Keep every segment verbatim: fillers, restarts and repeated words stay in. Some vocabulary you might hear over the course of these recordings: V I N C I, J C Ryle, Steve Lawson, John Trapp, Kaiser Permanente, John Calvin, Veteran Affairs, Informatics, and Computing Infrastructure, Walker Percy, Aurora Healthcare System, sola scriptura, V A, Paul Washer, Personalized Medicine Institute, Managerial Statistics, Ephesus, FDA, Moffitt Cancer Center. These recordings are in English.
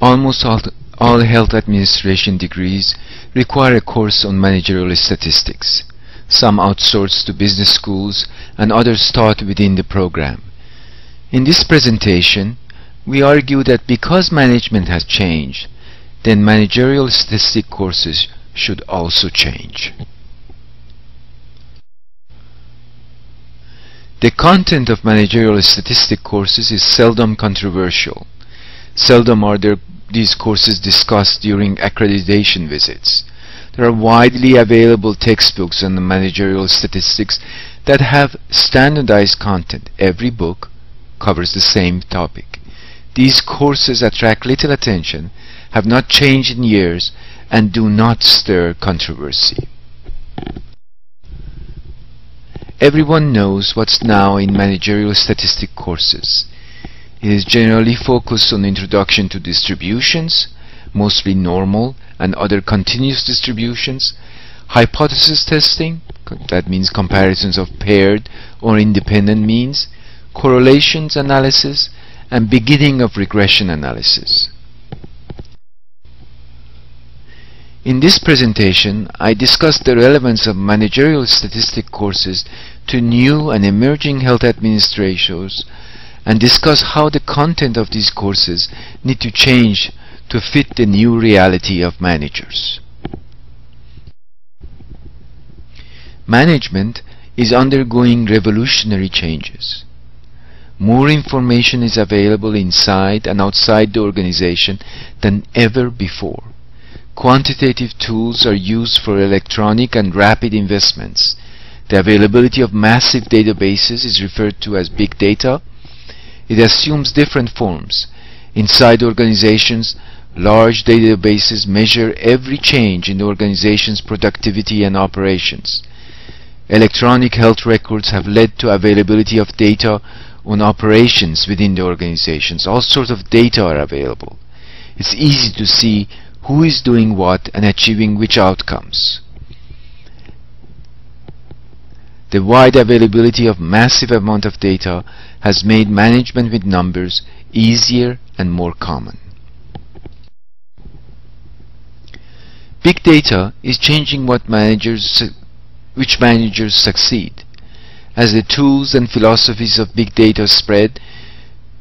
Almost all, all health administration degrees require a course on managerial statistics. Some outsourced to business schools and others taught within the program. In this presentation, we argue that because management has changed, then managerial statistic courses should also change. The content of managerial statistic courses is seldom controversial. Seldom are there these courses discussed during accreditation visits. There are widely available textbooks on the managerial statistics that have standardized content. Every book covers the same topic. These courses attract little attention, have not changed in years, and do not stir controversy. Everyone knows what's now in managerial statistic courses. It is generally focused on introduction to distributions, mostly normal and other continuous distributions, hypothesis testing, that means comparisons of paired or independent means, correlations analysis, and beginning of regression analysis. In this presentation, I discussed the relevance of managerial statistic courses to new and emerging health administrators and discuss how the content of these courses need to change to fit the new reality of managers. Management is undergoing revolutionary changes. More information is available inside and outside the organization than ever before. Quantitative tools are used for electronic and rapid investments. The availability of massive databases is referred to as big data. It assumes different forms. Inside organizations, large databases measure every change in the organization's productivity and operations. Electronic health records have led to availability of data on operations within the organizations. All sorts of data are available. It's easy to see who is doing what and achieving which outcomes. The wide availability of massive amount of data has made management with numbers easier and more common. Big data is changing what managers, which managers succeed. As the tools and philosophies of big data spread,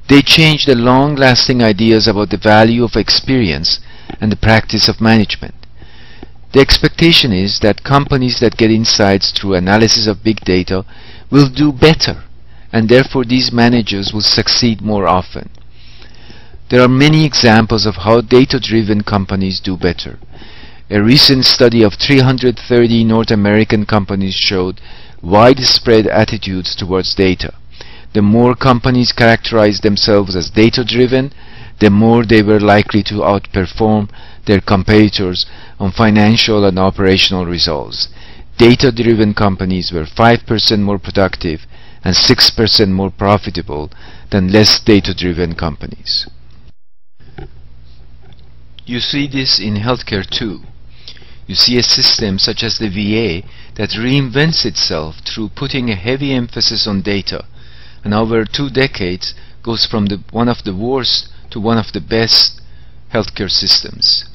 they change the long-lasting ideas about the value of experience and the practice of management. The expectation is that companies that get insights through analysis of big data will do better, and therefore these managers will succeed more often. There are many examples of how data-driven companies do better. A recent study of three hundred thirty North American companies showed widespread attitudes towards data. The more companies characterized themselves as data-driven, the more they were likely to outperform their competitors on financial and operational results. Data-driven companies were five percent more productive and six percent more profitable than less data-driven companies. You see this in healthcare too. You see a system such as the V A that reinvents itself through putting a heavy emphasis on data, and over two decades goes from the, one of the worst to one of the best healthcare systems.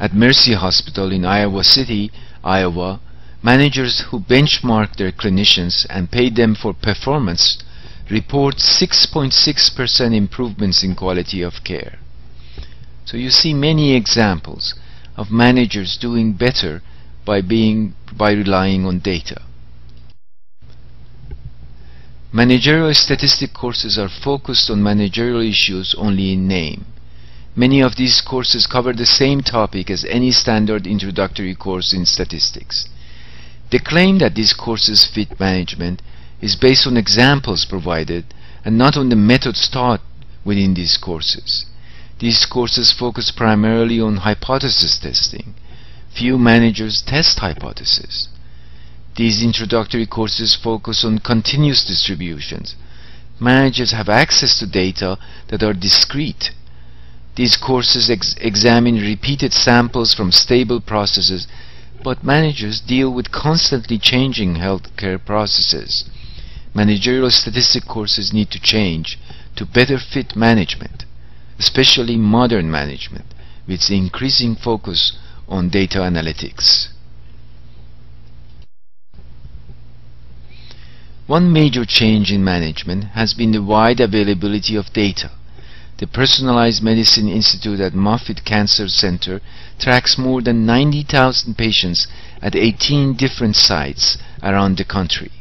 At Mercy Hospital in Iowa City, Iowa, managers who benchmark their clinicians and pay them for performance report six point six percent improvements in quality of care. So you see many examples of managers doing better by being by relying on data. Managerial statistic courses are focused on managerial issues only in name. Many of these courses cover the same topic as any standard introductory course in statistics. The claim that these courses fit management is based on examples provided and not on the methods taught within these courses. These courses focus primarily on hypothesis testing. Few managers test hypotheses. These introductory courses focus on continuous distributions. Managers have access to data that are discrete. These courses ex examine repeated samples from stable processes, but managers deal with constantly changing healthcare processes. Managerial statistic courses need to change to better fit management, especially modern management, with increasing focus on data analytics. One major change in management has been the wide availability of data. The Personalized Medicine Institute at Moffitt Cancer Center tracks more than ninety thousand patients at eighteen different sites around the country.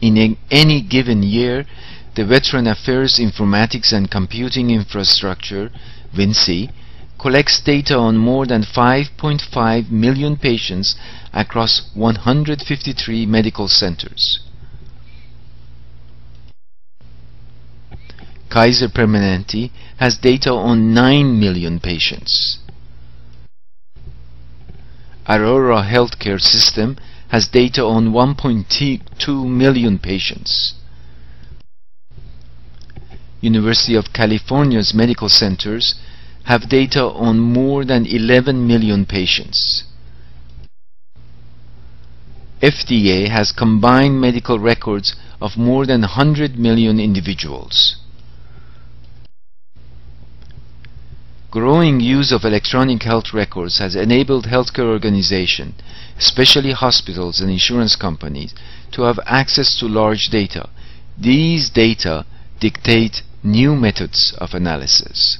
In any given year, the Veteran Affairs, Informatics, and Computing Infrastructure (V I N C I) collects data on more than five point five million patients across one hundred fifty-three medical centers. Kaiser Permanente has data on nine million patients. Aurora Healthcare System has data on one point two million patients. University of California's medical centers have data on more than eleven million patients. F D A has combined medical records of more than one hundred million individuals. Growing use of electronic health records has enabled healthcare organizations, especially hospitals and insurance companies, to have access to large data. These data dictate new methods of analysis.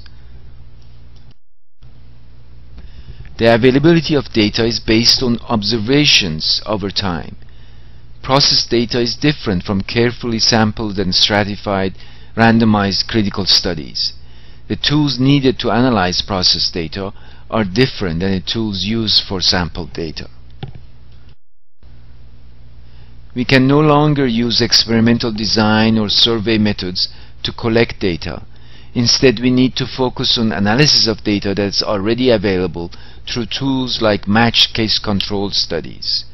The availability of data is based on observations over time. Processed data is different from carefully sampled and stratified randomized critical studies. The tools needed to analyze processed data are different than the tools used for sampled data. We can no longer use experimental design or survey methods to collect data. Instead, we need to focus on analysis of data that's already available through tools like matched case control studies.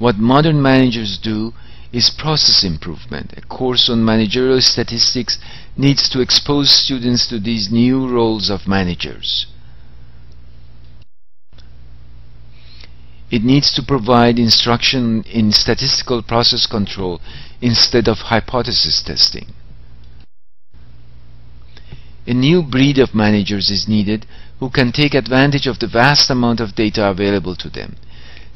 What modern managers do is process improvement. A course on managerial statistics needs to expose students to these new roles of managers. It needs to provide instruction in statistical process control instead of hypothesis testing. A new breed of managers is needed who can take advantage of the vast amount of data available to them.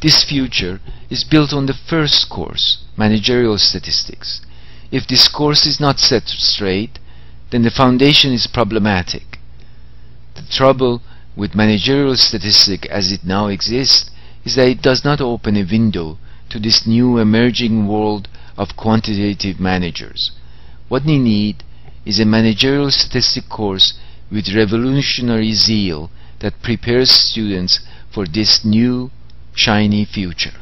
This future is built on the first course, managerial statistics. If this course is not set straight, then the foundation is problematic. The trouble with managerial statistics as it now exists is that it does not open a window to this new emerging world of quantitative managers. What we need is a managerial statistics course with revolutionary zeal that prepares students for this new, shiny future.